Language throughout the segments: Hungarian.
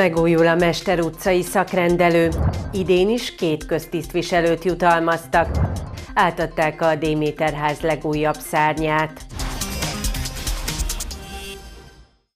Megújul a Mester utcai szakrendelő. Idén is 2 köztisztviselőt jutalmaztak. Átadták a Démétér ház legújabb szárnyát.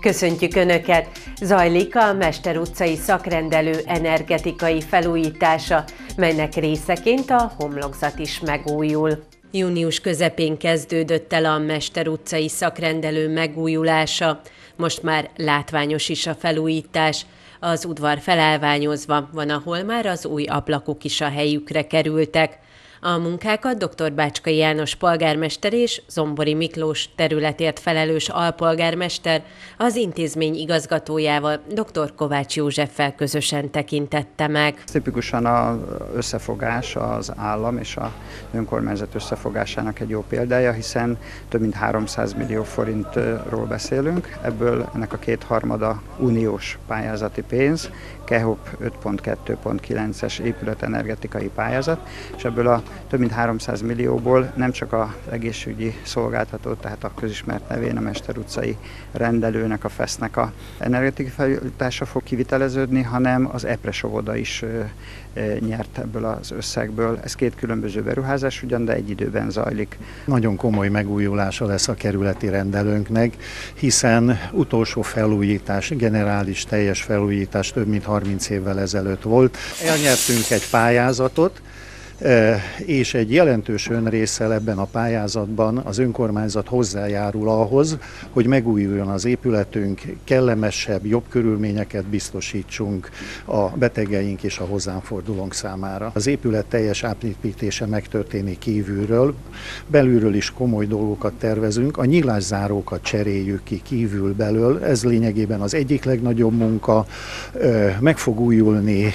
Köszöntjük Önöket! Zajlik a Mester utcai szakrendelő energetikai felújítása, melynek részeként a homlokzat is megújul. Június közepén kezdődött el a Mester utcai szakrendelő megújulása. Most már látványos is a felújítás. Az udvar felállványozva van, ahol már az új ablakok is a helyükre kerültek. A munkákat dr. Bácskai János polgármester és Zombory Miklós területért felelős alpolgármester az intézmény igazgatójával, dr. Kovács Józseffel közösen tekintette meg. Tipikusan az összefogás az állam és a önkormányzat összefogásának egy jó példája, hiszen több mint 300 millió forintról beszélünk, ebből ennek a 2/3 uniós pályázati pénz, Kehop 5.2.9-es épületenergetikai pályázat, és ebből a több mint 300 millióból nem csak az egészségügyi szolgáltató, tehát a közismert nevén a Mester utcai rendelőnek, a FESZ-nek a energetikai felújítása fog kiviteleződni, hanem az Epres óvoda is nyert ebből az összegből. Ez 2 különböző beruházás ugyan, de egy időben zajlik. Nagyon komoly megújulása lesz a kerületi rendelőnknek, hiszen utolsó felújítás, generális teljes felújítás több mint 30 évvel ezelőtt volt. Elnyertünk egy pályázatot, és egy jelentős önrészsel ebben a pályázatban az önkormányzat hozzájárul ahhoz, hogy megújuljon az épületünk, kellemesebb, jobb körülményeket biztosítsunk a betegeink és a hozzánk fordulónk számára. Az épület teljes átépítése megtörténik kívülről, belülről is komoly dolgokat tervezünk, a nyilászárókat cseréljük ki kívül belől, ez lényegében az egyik legnagyobb munka, meg fog újulni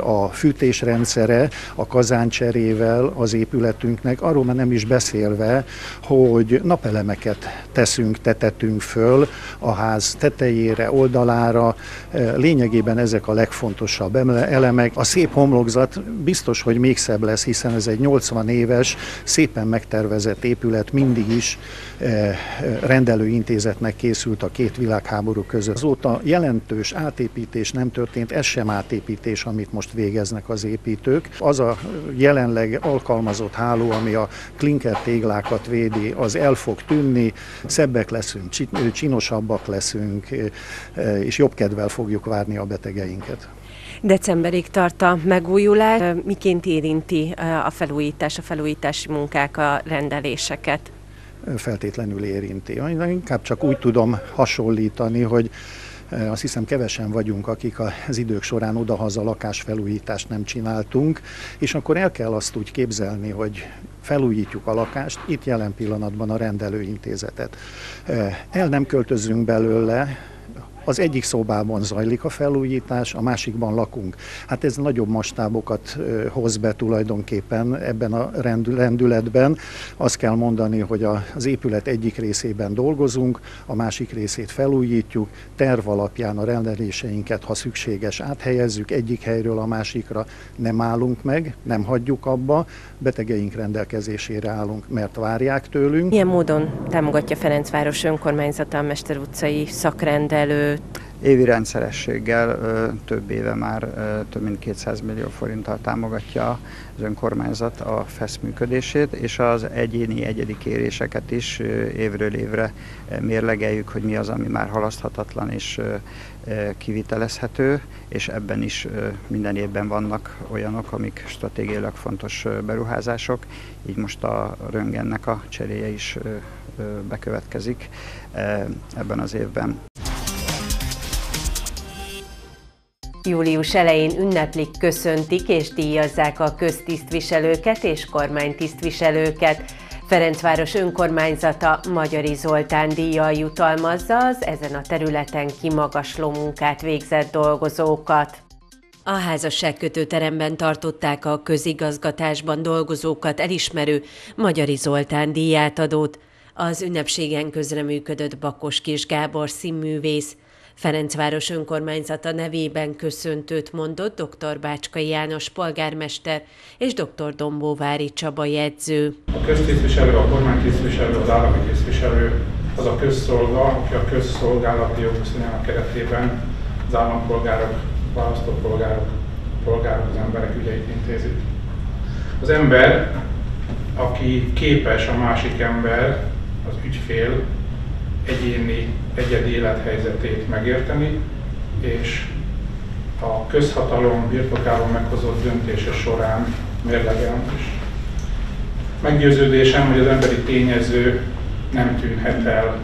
a fűtésrendszere, a kazán cserével az épületünknek, arról már nem is beszélve, hogy napelemeket tetetünk föl a ház tetejére, oldalára. Lényegében ezek a legfontosabb elemek. A szép homlokzat biztos, hogy még szebb lesz, hiszen ez egy 80 éves, szépen megtervezett épület, mindig is rendelőintézetnek készült a 2 világháború között. Azóta jelentős átépítés nem történt, ez sem átépítés, amit most végeznek az építők. Az a jelenleg alkalmazott háló, ami a klinker téglákat védi, az el fog tűnni, szebbek leszünk, csinosabbak leszünk, és jobb kedvel fogjuk várni a betegeinket. Decemberig tart a megújulás. Miként érinti a felújítás, a felújítási munkák a rendeléseket? Feltétlenül érinti. Inkább csak úgy tudom hasonlítani, hogy azt hiszem, kevesen vagyunk, akik az idők során odahaza lakásfelújítást nem csináltunk, és akkor el kell azt úgy képzelni, hogy felújítjuk a lakást, itt jelen pillanatban a rendelőintézetet. El nem költözünk belőle, az egyik szobában zajlik a felújítás, a másikban lakunk. Hát ez nagyobb mastábokat hoz be tulajdonképpen ebben a rendületben. Azt kell mondani, hogy az épület egyik részében dolgozunk, a másik részét felújítjuk, terv alapján a rendeléseinket, ha szükséges, áthelyezzük egyik helyről a másikra, nem állunk meg, nem hagyjuk abba, betegeink rendelkezésére állunk, mert várják tőlünk. Milyen módon támogatja Ferencváros önkormányzata a Mester utcai szakrendelő? Évi rendszerességgel több éve már több mint 200 millió forinttal támogatja az önkormányzat a FESZ működését, és az egyéni egyedi kéréseket is évről évre mérlegeljük, hogy mi az, ami már halaszthatatlan és kivitelezhető, és ebben is minden évben vannak olyanok, amik stratégiailag fontos beruházások, így most a röntgennek a cseréje is bekövetkezik ebben az évben. Július elején ünneplik, köszöntik és díjazzák a köztisztviselőket és kormánytisztviselőket. Ferencváros önkormányzata Magyary Zoltán díjjal jutalmazza az ezen a területen kimagasló munkát végzett dolgozókat. A házasságkötőteremben tartották a közigazgatásban dolgozókat elismerő Magyary Zoltán díjátadót. Az ünnepségen közreműködött Bakos Kis Gábor színművész. Ferencváros önkormányzata nevében köszöntőt mondott dr. Bácskai János polgármester és dr. Dombóvári Csaba jegyző. A köztisztviselő, a kormánytisztviselő, az állami tisztviselő az a közszolga, aki a közszolgálati jogviszonyának keretében az az állampolgárok, választópolgárok, az emberek ügyeit intézik. Az ember, aki képes a másik ember, az ügyfél egyéni, egyedi élethelyzetét megérteni, és a közhatalom birtokában meghozott döntése során mérlegelni is. Meggyőződésem, hogy az emberi tényező nem tűnhet el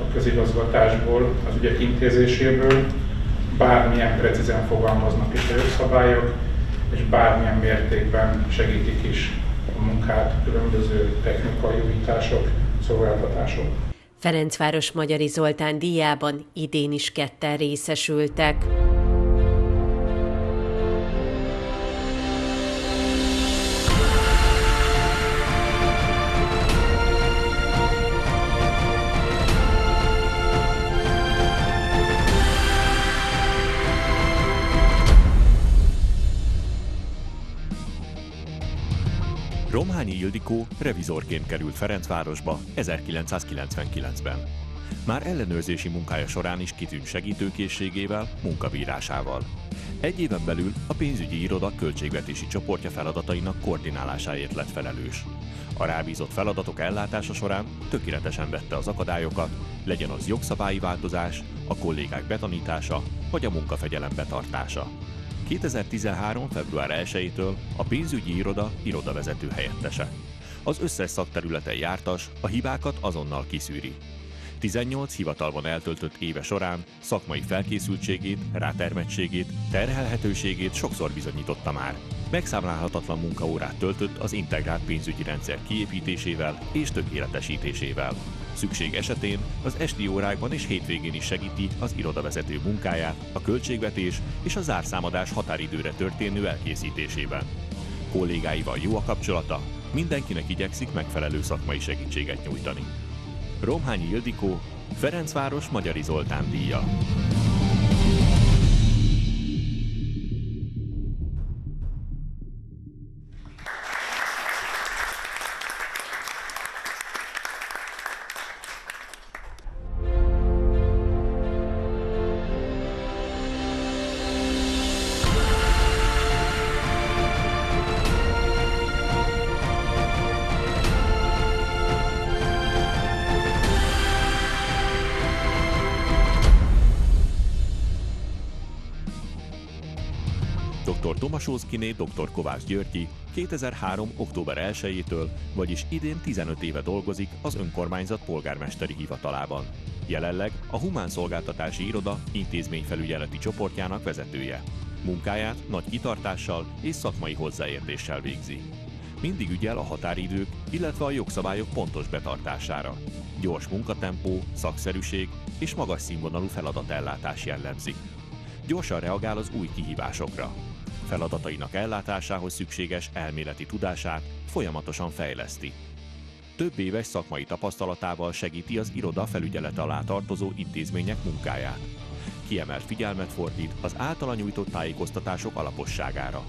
a közigazgatásból, az ügyek intézéséből, bármilyen precízen fogalmaznak is a jogszabályok, és bármilyen mértékben segítik is a munkát különböző technikai újítások, szolgáltatások. Ferencváros Magyary Zoltán díjában idén is 2-en részesültek. Romhányi Ildikó revizorként került Ferencvárosba 1999-ben. Már ellenőrzési munkája során is kitűnt segítőkészségével, munkabírásával. Egy éven belül a pénzügyi iroda költségvetési csoportja feladatainak koordinálásáért lett felelős. A rábízott feladatok ellátása során tökéletesen vette az akadályokat, legyen az jogszabályi változás, a kollégák betanítása vagy a munkafegyelem betartása. 2013. február 1-től a pénzügyi iroda irodavezető helyettese. Az összes szakterületen jártas, a hibákat azonnal kiszűri. 18 hivatalban eltöltött éve során szakmai felkészültségét, rátermettségét, terhelhetőségét sokszor bizonyította már. Megszámlálhatatlan munkaórát töltött az integrált pénzügyi rendszer kiépítésével és tökéletesítésével. Szükség esetén az esti órákban és hétvégén is segíti az irodavezető munkáját, a költségvetés és a zárszámadás határidőre történő elkészítésében. Kollégáival jó a kapcsolata, mindenkinek igyekszik megfelelő szakmai segítséget nyújtani. Romhányi Ildikó, Ferencváros Magyary Zoltán díja. Oszkiné dr. Kovács Györgyi 2003. október 1-től, vagyis idén 15 éve dolgozik az önkormányzat polgármesteri hivatalában. Jelenleg a Humán Szolgáltatási Iroda intézményfelügyeleti csoportjának vezetője. Munkáját nagy kitartással és szakmai hozzáértéssel végzi. Mindig ügyel a határidők, illetve a jogszabályok pontos betartására. Gyors munkatempó, szakszerűség és magas színvonalú feladatellátás jellemzi. Gyorsan reagál az új kihívásokra. Feladatainak ellátásához szükséges elméleti tudását folyamatosan fejleszti. Több éves szakmai tapasztalatával segíti az iroda felügyelete alá tartozó intézmények munkáját. Kiemelt figyelmet fordít az általa nyújtott tájékoztatások alaposságára.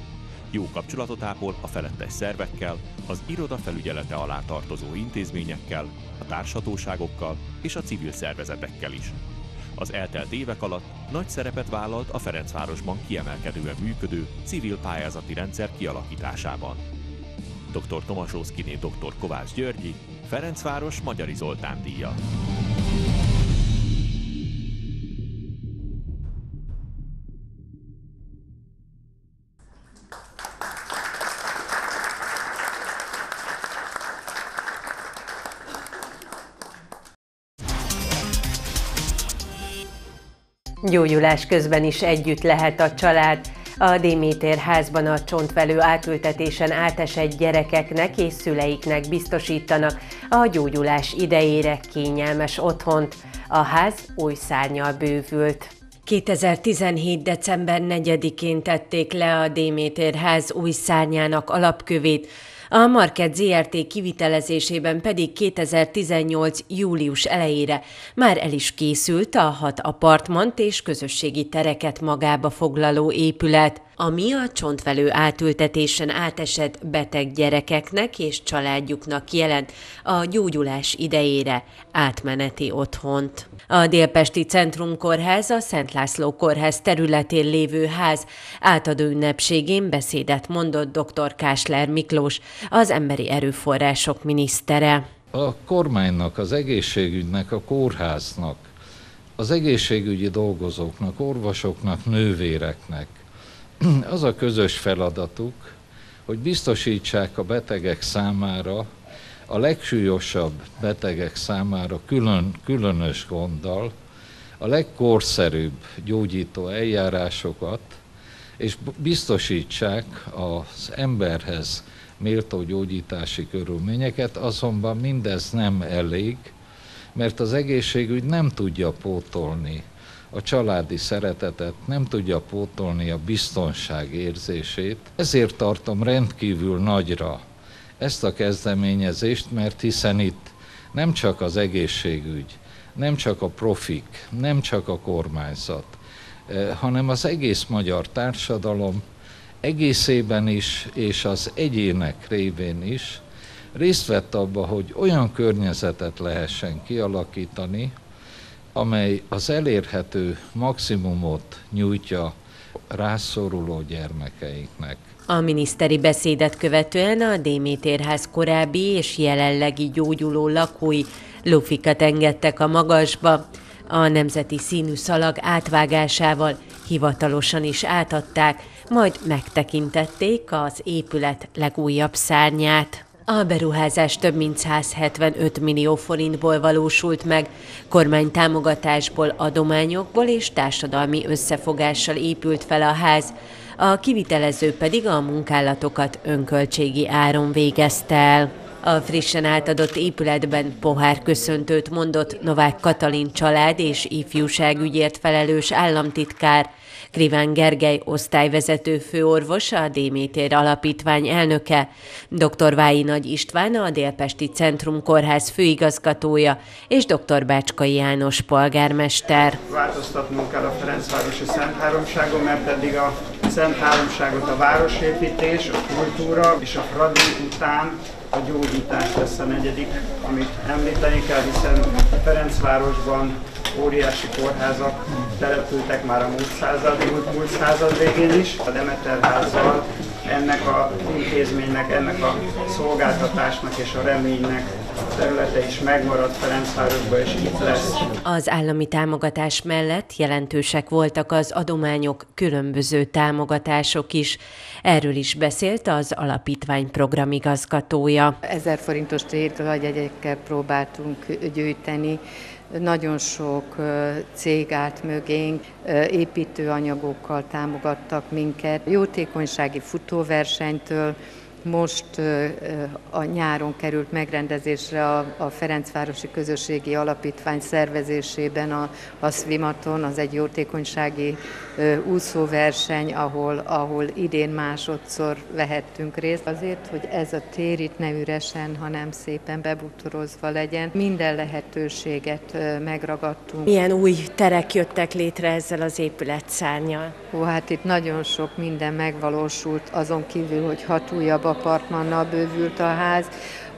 Jó kapcsolatot ápol a felettes szervekkel, az iroda felügyelete alá tartozó intézményekkel, a társhatóságokkal és a civil szervezetekkel is. Az eltelt évek alatt nagy szerepet vállalt a Ferencvárosban kiemelkedően működő civil pályázati rendszer kialakításában. Dr. Tomasz Oszkiné dr. Kovács Györgyi, Ferencváros Magyary Zoltán díja. Gyógyulás közben is együtt lehet a család. A Démétér házban a csontvelő átültetésen átesett gyerekeknek és szüleiknek biztosítanak a gyógyulás idejére kényelmes otthont. A ház új szárnyal bővült. 2017. december 4-én tették le a Démétér ház új szárnyának alapkövét, a Market Zrt. Kivitelezésében pedig 2018. július elejére már el is készült a 6 apartmant és közösségi tereket magába foglaló épület. ami a csontvelő átültetésen átesett beteg gyerekeknek és családjuknak jelent a gyógyulás idejére átmeneti otthont. A Dél-Pesti Centrum Kórház a Szent László Kórház területén lévő ház átadó ünnepségén beszédet mondott dr. Kásler Miklós, az Emberi Erőforrások minisztere. A kormánynak, az egészségügynek, a kórháznak, az egészségügyi dolgozóknak, orvosoknak, nővéreknek az a közös feladatuk, hogy biztosítsák a betegek számára, a legsúlyosabb betegek számára különös gonddal a legkorszerűbb gyógyító eljárásokat, és biztosítsák az emberhez méltó gyógyítási körülményeket, azonban mindez nem elég, mert az egészségügy nem tudja pótolni a családi szeretetet, nem tudja pótolni a biztonság érzését. Ezért tartom rendkívül nagyra ezt a kezdeményezést, mert hiszen itt nem csak az egészségügy, nem csak a profik, nem csak a kormányzat, hanem az egész magyar társadalom egészében is, és az egyének révén is részt vett abba, hogy olyan környezetet lehessen kialakítani, amely az elérhető maximumot nyújtja rászoruló gyermekeinknek. A miniszteri beszédet követően a Démétér ház korábbi és jelenlegi gyógyuló lakói lufikat engedtek a magasba. A nemzeti színű szalag átvágásával hivatalosan is átadták, majd megtekintették az épület legújabb szárnyát. A beruházás több mint 175 millió forintból valósult meg, kormánytámogatásból, adományokból és társadalmi összefogással épült fel a ház, a kivitelező pedig a munkálatokat önköltségi áron végezte el. A frissen átadott épületben pohárköszöntőt mondott Novák Katalin család és ifjúságügyért felelős államtitkár, Kriván Gergely osztályvezető főorvos, a Démétér Alapítvány elnöke, dr. Váji Nagy István, a Dél-Pesti Centrum Kórház főigazgatója és dr. Bácskai János polgármester. Változtatnunk kell a Ferencvárosi Szent Háromságon, mert eddig a Szent Háromságot a városépítés, a kultúra és a fradi után a gyógyítás lesz a negyedik, amit említeni kell, hiszen Ferencvárosban óriási kórházak települtek már a múlt század végén is. A Démétér házzal ennek a intézménynek, ennek a szolgáltatásnak és a reménynek a területe is megmaradt Ferencvárosban, és itt lesz. Az állami támogatás mellett jelentősek voltak az adományok, különböző támogatások is. Erről is beszélt az alapítvány programigazgatója. 1000 forintos tértalagyegyekkel próbáltunk gyűjteni. Nagyon sok cég állt mögénk, építőanyagokkal támogattak minket. Jótékonysági futóversenytől most a nyáron került megrendezésre a Ferencvárosi Közösségi Alapítvány szervezésében a Swimaton, az egy jótékonysági úszóverseny, ahol idén másodszor vehettünk részt. Azért, hogy ez a tér itt ne üresen, hanem szépen bebútorozva legyen. Minden lehetőséget megragadtunk. Milyen új terek jöttek létre ezzel az épületszárnyal? Hú, hát itt nagyon sok minden megvalósult, azon kívül, hogy 6 újabb apartmannal bővült a ház,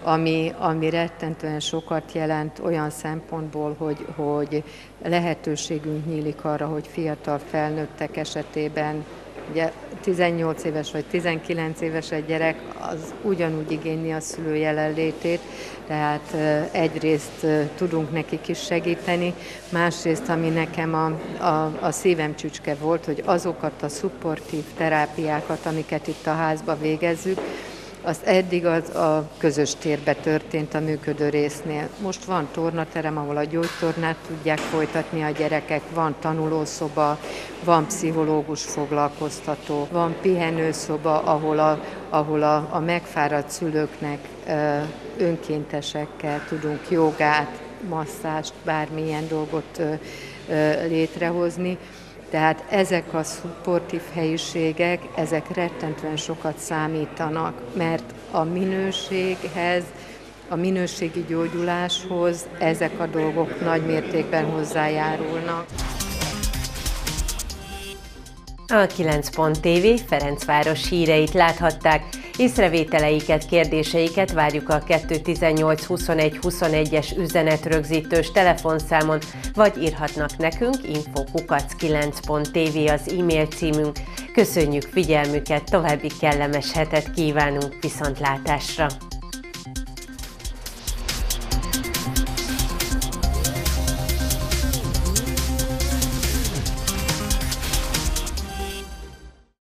ami rettentően sokat jelent olyan szempontból, hogy lehetőségünk nyílik arra, hogy fiatal felnőttek esetében, ugye 18 éves vagy 19 éves egy gyerek, az ugyanúgy igényli a szülő jelenlétét, tehát egyrészt tudunk nekik is segíteni, másrészt, ami nekem a szívem csücske volt, hogy azokat a szupportív terápiákat, amiket itt a házba végezzük, az eddig a közös térbe történt a működő résznél. Most van tornaterem, ahol a gyógytornát tudják folytatni a gyerekek, van tanulószoba, van pszichológus foglalkoztató, van pihenőszoba, ahol a megfáradt szülőknek önkéntesekkel tudunk jogát, masszást, bármilyen dolgot létrehozni. Tehát ezek a szupportív helyiségek, ezek rettentően sokat számítanak, mert a minőséghez, a minőségi gyógyuláshoz ezek a dolgok nagy mértékben hozzájárulnak. A 9.tv Ferencváros híreit láthatták. Észrevételeiket, kérdéseiket várjuk a 218-21-21-es üzenetrögzítős telefonszámon, vagy írhatnak nekünk info@9.tv az e-mail címünk. Köszönjük figyelmüket, további kellemes hetet kívánunk, viszontlátásra!